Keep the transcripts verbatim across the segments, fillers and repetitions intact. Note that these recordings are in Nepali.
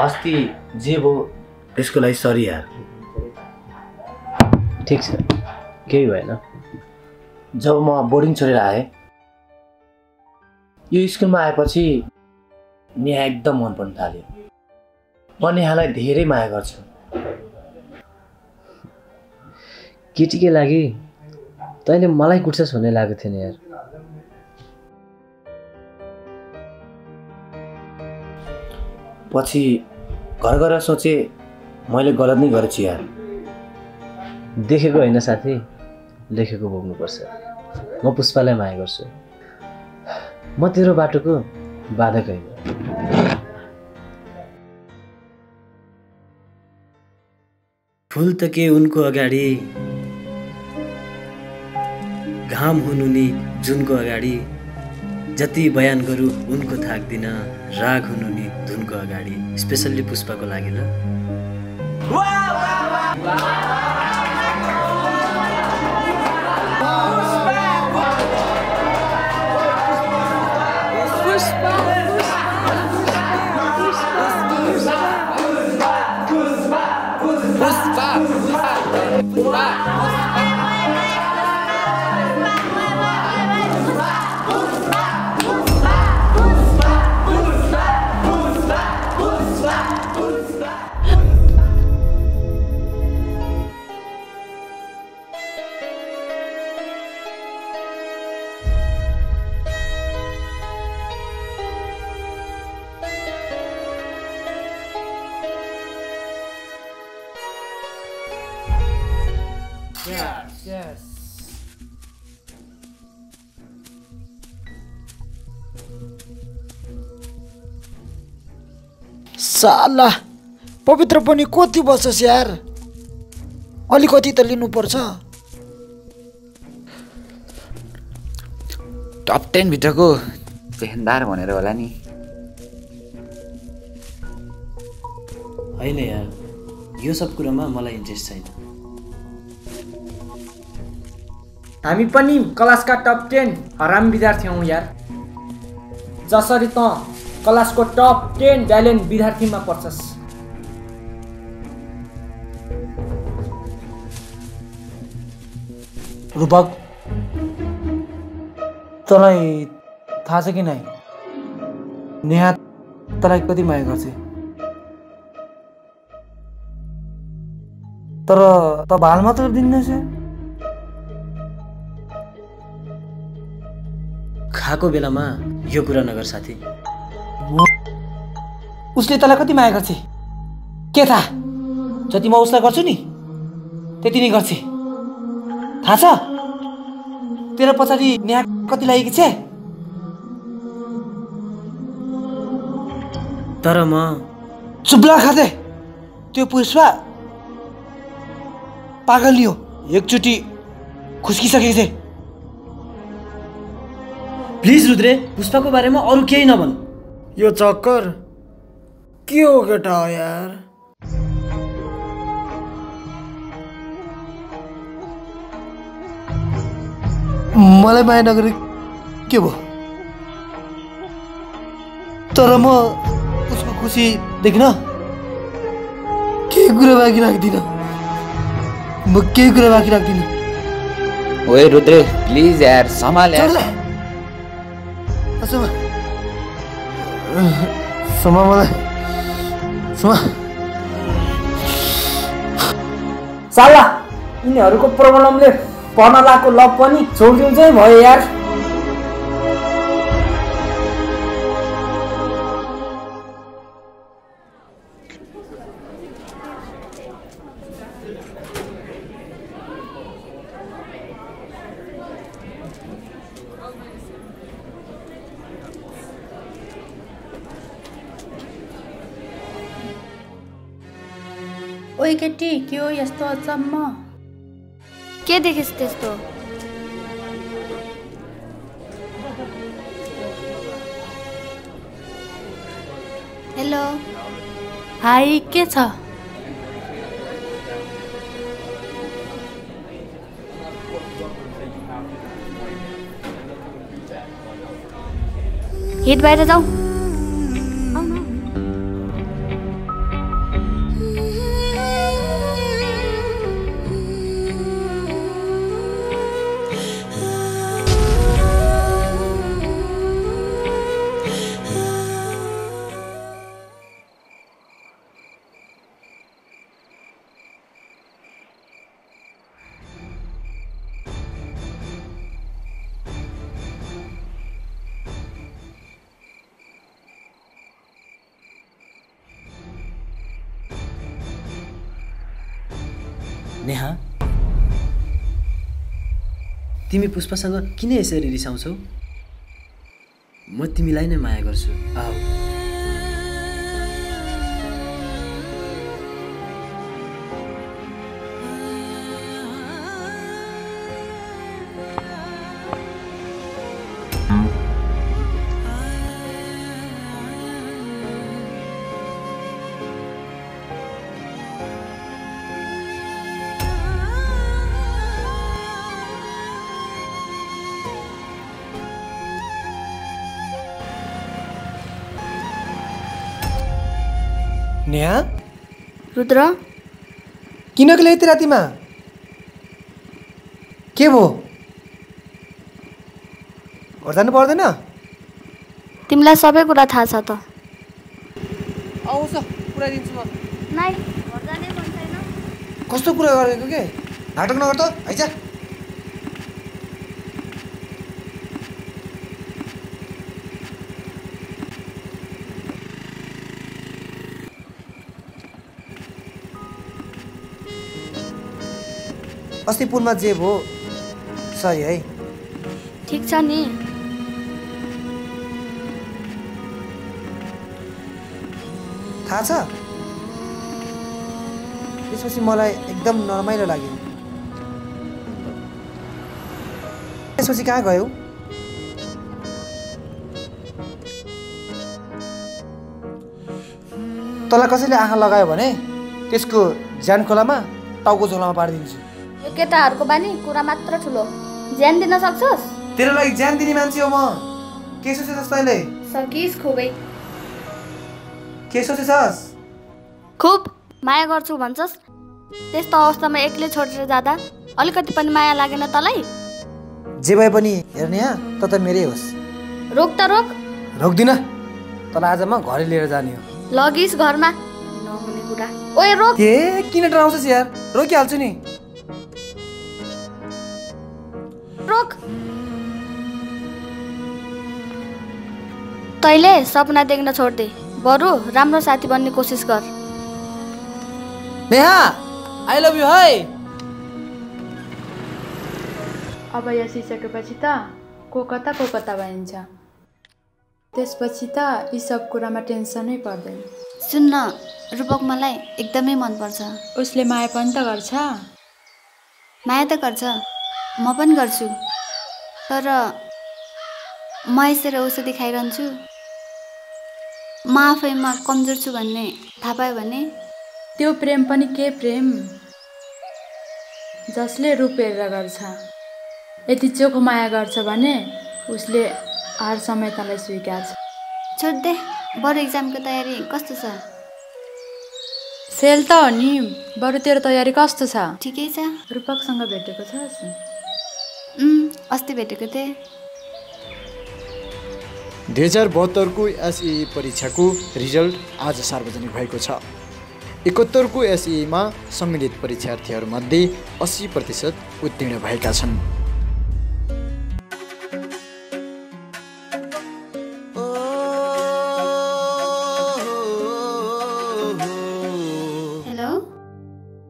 अस्ति जे भो त्यसको लागि सरी यार। ठीक छ केही भएन। जब म बोर्डिङ छोडेर आएँ यो स्कुलमा आएपछि नेहा एकदम मन पर्न थाल्यो। म नेहालाई धेरै माया गर्छु। केटीकै लागि तैँले मलाई कुट्छस् भन्ने लागेको थिएन यार। पछि घर घर सोचे मैले गलत नै गरेछु यार। देखेको होइन साथी लेखेको भोग्नुपर्छ। म पुष्पालाई माया गर्छु। म तेरो बाटोको बाधक होइन। फूल त के उनको अगाडि घाम हुनु नि जुनको अगाडि। जति बयान गरू उनको थाक्दिन राग हुनु नि धुनको अगाडि। स्पेशल्ली पुष्पाको लागि ल। Yes, yes. साला पवित्र पनि कति बस्छस् यार। अलिकति त लिनुपर्छ। टप टेन भित्रको देहनदार भनेर होला नि। होइन यार यो सब कुरामा मलाई इन्ट्रेस्ट छैन। हामी पनि क्लास का टप टेन हराम विद्यार्थी हौ यार। जसरी त क्लास को टप टेन ब्यालेन्स विद्यार्थी में पर्छस्। रूपक तलाई थाहा छ कि नै नेहा तलाई कति माया गर्छ। तर त बाल मात्र दिन्दैछ। खाको बेलामा यो कुरा नगर साथी। उसले तलाई कति माया गर्छ के थाहा। जति म उसलाई गर्छु नि त्यति नै गर्छ। थाहा छ तेरो पछाडि नेहा कति लागेको छ। तर म चुप्ला खादे त्यो पुष्पा पागल हो। एकचोटि खुस्किसकेको छ। प्लिज रुद्रे पुष्पा को बारे में अरु केही नभन्। यो चक्कर के हो केटा यार। मलाई माया नगरी के भो। तर म उसको खुशी देख्न केही कुरा बाँकी राख्दिन। म केही कुरा बाँकी राख्दिन। ओए रुद्रे प्लिज यार सम्हाल यार। समा समा समा साला यिनीहरुको प्रब्लमले पनालाको लभ पनि छोड्दिउँ चाहिँ भयो यार। ओए केटी के हो यस्तो अचम्म। के देखेस् त्यस्तो। हेलो हाई के छ। हिट बाहिर जाऊ। नेहा तिमी पुष्पासँग किन यसरी रिसाउँछौ? म तिमीलाई नै माया गर्छु। आऊ नेहा। रुद्र किन गए यति रातिमा? के भो? घर जानु पर्दैन? तिमीलाई सबै कुरा थाहा छ त। आउँछ पुर्याइदिन्छु म। नाइ घर जाने मन छैन। कस्तो कुरा गरेको के? नाटक नगर त, आइज। अस्ति पुलमा जे भो सही है। ठीक छ नि। थाहा छ? त्यसपछि मलाई एकदम नरमाइलो लाग्यो। त्यसपछि कहाँ गयौ? तँलाई कसैले आँखा लगायो भने त्यसको ज्यान खोलामा टाउको झोलामा पारिदिन्छु। यो केटाहरुको बानी कुरा मात्र ठुलो। ज्यान दिन सक्छस्? तेरो लागि ज्यान दिने मान्छे हो म। के सोचेछस् तैले? सकिस खुबै। के सोचेछस्? खुब माया गर्छु भन्छस्। त्यस्तो अवस्थामा एक्लै छोडेर जादा अलिकति पनि माया लागेन तलाई? जे भए पनि हेर्ने हा त त मेरै होस्। रोक त रोक। रोक्दिन। तल आज म घरै लिएर जाने हो। लगिस घरमा नहुने कुरा। ओए रोक। के किन डराउँछस् यार? रोकिहाल्छु नि। तैले सपना देख्न छोड़ दे, बरू राम्रो साथी बनने कोशिश कर। Neha, I love you, hey! अब यस सकेपछि त को कता को कता भइन्छ। त्यसपछि त यी सब कुरामा टेन्सनै पर्दैन। सुन्न, रूपक मलाई एकदमै मन पर्छ। उसले माया पनि त गर्छ। माया त गर्छ, म पनि गर्छु। तर म यसरी औषधि खाइरहन्छु, म आफैमा कमजोर छु भन्ने थाहा पायो भने। त्यो प्रेम पनि के प्रेम जसले रूप हेरेर गर्छ। यति चोखो माया गर्छ भने उसले हर समय तलाई स्वीकार्छ। छोड्दे, बरु एक्जामको तयारी कस्तो छ? फेल त हो नि, बरु तेरो तयारी कस्तो छ? ठिकै छ। रूपकसँग भेटेको छ? अस्ति भेटेको थिएँ। दुई हजार बहत्तर को एसई परीक्षा को रिजल्ट आज सार्वजनिक भएको छ। इकहत्तर को एसई में सम्मिलित परीक्षार्थीमध्ये अस्सी प्रतिशत उत्तीर्ण भएका छन्। हेलो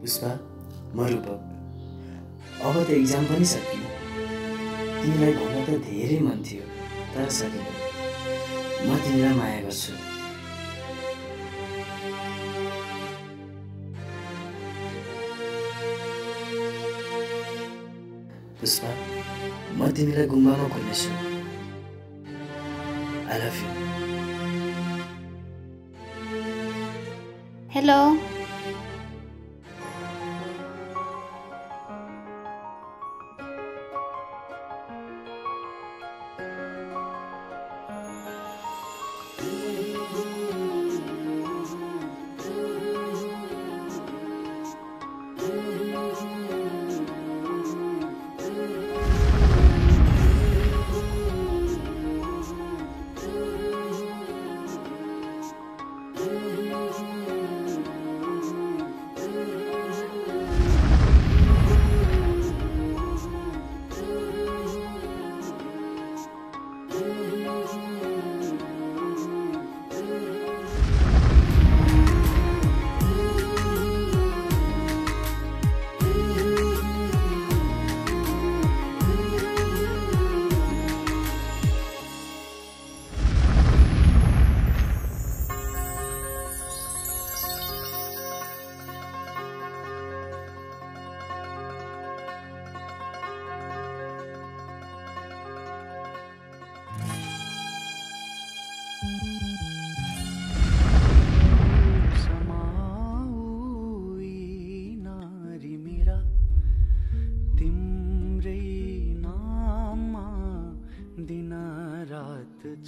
पुष्पा, म रूपक। अब त एक्जाम पनि सकियो। तिमीलाई भन्न त धेरै मन थियो तर सकिन। म तिमीलाई माया गर्छु। पुष्पा, म तिमीलाई गुम्बामा खोज्नेछु। I love you. हेलो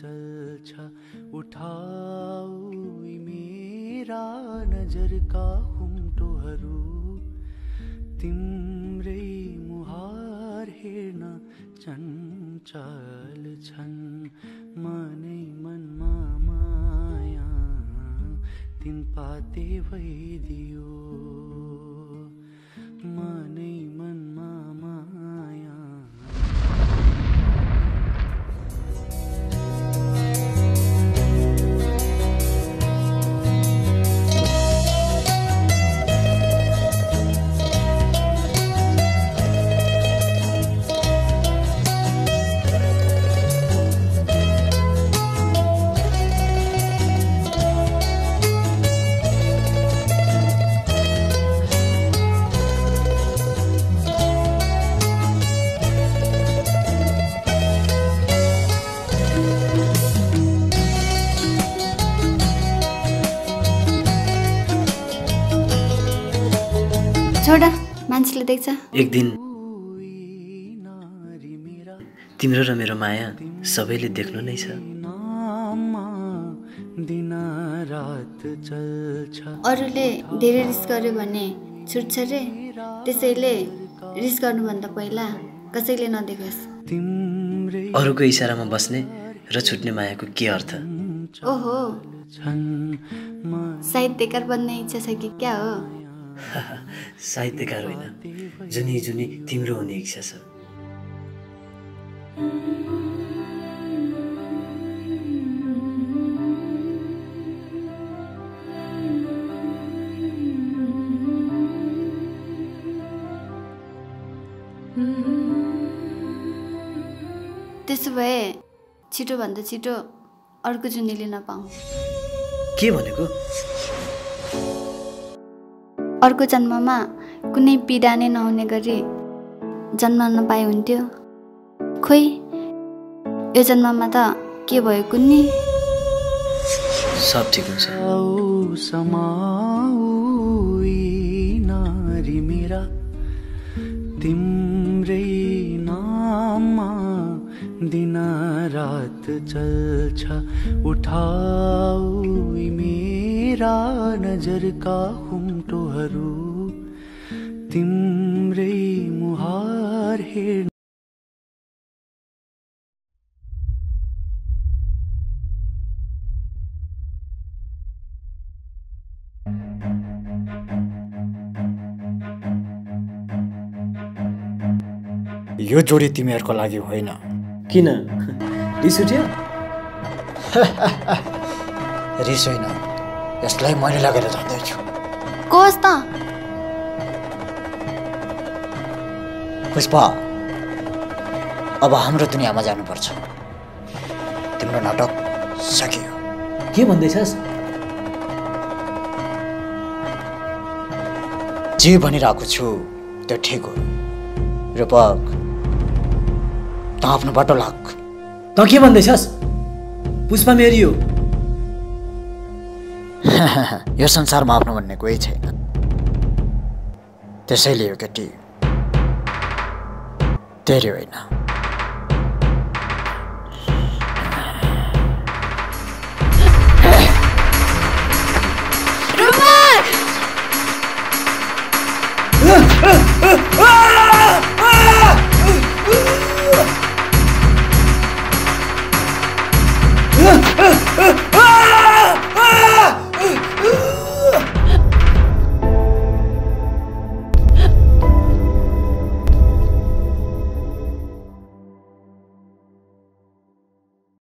जलछा उठाऊ मेरा नजर का हुम तोहरू तिम्रै मुहार हेर्न चञ्चल छन् मनै मनमा माया तिन पाते भइदियो मनै मनमा माया। छोड़ा मान्छेले देख्छ। एक दिन तिम्रो र मेरो माया सबैले देख्नु नै छ। अरूले धेरै रिस गर्यो भने छुट्छ रे, त्यसैले रिस गर्नुभन्दा पहिला कसैले नदेखोस्। अरूको इशारामा बस्ने र छुट्ने मायाको के अर्थ? ओहो, साहित्यकार बन्ने इच्छा छ कि क्या हो? साहित्यकार होइन, जुनी जुनी तिम्रो हुने इच्छा छ। त्यसो भए छिटोभन्दा छिटो अर्को जुनीले नपाऊ। के भनेको? अर्को जन्ममा कुनै पीडा नै नहुने गरी जन्म नपाए हुन्थ्यो। खोइ यो जन्ममा त के भयो कुन्नी? सब ठिक हुन्छ। नारी मेरा तिम्रै नाममा दिन रात चल्छ उठाऊ मेरा नजर का हुम तोहरू तिम्रै मुहार हेर्न। यो जोडी तिमीहरूको लागि होइन। किन? रिस उठ्यो? रिस होइन, यसलाई मैले लगेर जान्दैछु। कोस त? पुष्पा, अब हाम्रो दुनियाँमा जानुपर्छ। तिम्रो नाटक सकियो। के भन्दैछस्? जे भनिरहेको छु त्यो ठिक हो। रूपक, त आफ्नो बाटो लाग। त के भन्दैछस्? पुष्पा मेरी हो। यो संसारमा आफ्नो भन्ने कोही छैन, त्यसैले यो केटी तेरी होइन।